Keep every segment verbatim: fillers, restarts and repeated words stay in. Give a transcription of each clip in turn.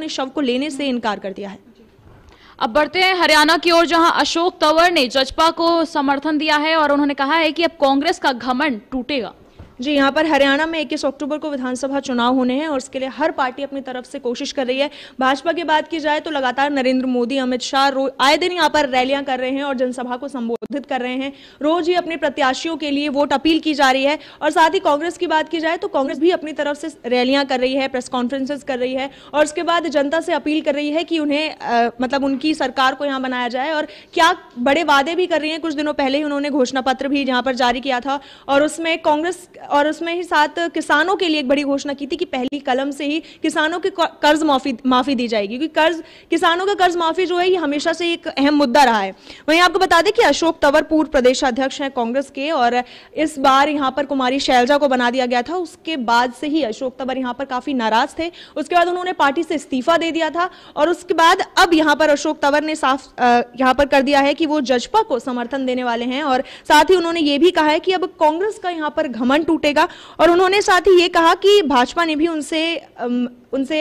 ने शव को लेने से इनकार कर दिया है। अब बढ़ते हैं हरियाणा की ओर, जहां अशोक तंवर ने जजपा को समर्थन दिया है और उन्होंने कहा है कि अब कांग्रेस का घमंड टूटेगा। जी, यहाँ पर हरियाणा में इक्कीस अक्टूबर को विधानसभा चुनाव होने हैं और इसके लिए हर पार्टी अपनी तरफ से कोशिश कर रही है। भाजपा की बात की जाए तो लगातार नरेंद्र मोदी, अमित शाह आए दिन यहाँ पर रैलियां कर रहे हैं और जनसभा को संबोधित कर रहे हैं। रोज ही अपने प्रत्याशियों के लिए वोट अपील की जा रही है और साथ ही कांग्रेस की बात की जाए तो कांग्रेस भी अपनी तरफ से रैलियां कर रही है, प्रेस कॉन्फ्रेंसेज कर रही है और उसके बाद जनता से अपील कर रही है कि उन्हें आ, मतलब उनकी सरकार को यहाँ बनाया जाए और क्या बड़े वादे भी कर रही है। कुछ दिनों पहले ही उन्होंने घोषणा पत्र भी यहाँ पर जारी किया था और उसमें कांग्रेस और उसमें ही साथ किसानों के लिए एक बड़ी घोषणा की थी कि पहली कलम से ही किसानों की कर्ज माफी माफी दी जाएगी, क्योंकि कर्ज किसानों का कर्ज माफी जो है ये हमेशा से एक अहम मुद्दा रहा है। वहीं आपको बता दें कि अशोक तंवर पूर्व प्रदेशाध्यक्ष हैं कांग्रेस के और इस बार यहाँ पर कुमारी शैलजा को बना दिया गया था। उसके बाद से ही अशोक तंवर यहाँ पर काफी नाराज थे, उसके बाद उन्होंने पार्टी से इस्तीफा दे दिया था और उसके बाद अब यहाँ पर अशोक तंवर ने साफ यहाँ पर कर दिया है कि वो जजपा को समर्थन देने वाले हैं और साथ ही उन्होंने ये भी कहा है कि अब कांग्रेस का यहाँ पर घमंड टूटेगा और उन्होंने साथ ही ये कहा कि भाजपा ने भी उनसे उनसे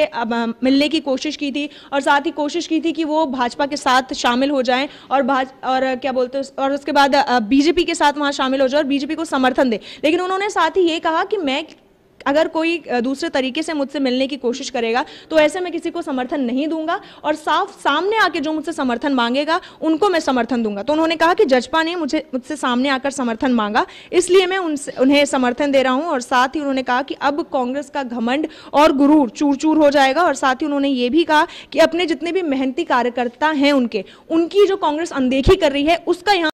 मिलने की कोशिश की थी और साथ ही कोशिश की थी कि वो भाजपा के साथ शामिल हो जाएं और भाज और क्या बोलते हैं और उसके बाद बीजेपी के साथ वहां शामिल हो जाए और बीजेपी को समर्थन दे। लेकिन उन्होंने साथ ही ये कहा कि मैं अगर कोई दूसरे तरीके से मुझसे मिलने की कोशिश करेगा तो ऐसे मैं किसी को समर्थन नहीं दूंगा और साफ सामने आके जो मुझसे समर्थन मांगेगा उनको मैं समर्थन दूंगा। तो उन्होंने कहा कि जजपा ने मुझे मुझसे सामने आकर समर्थन मांगा, इसलिए मैं उनसे उन्हें समर्थन दे रहा हूं। और साथ ही उन्होंने कहा कि अब कांग्रेस का घमंड और गुरूर चूर चूर हो जाएगा और साथ ही उन्होंने ये भी कहा कि अपने जितने भी मेहनती कार्यकर्ता हैं उनके उनकी जो कांग्रेस अनदेखी कर रही है उसका यहाँ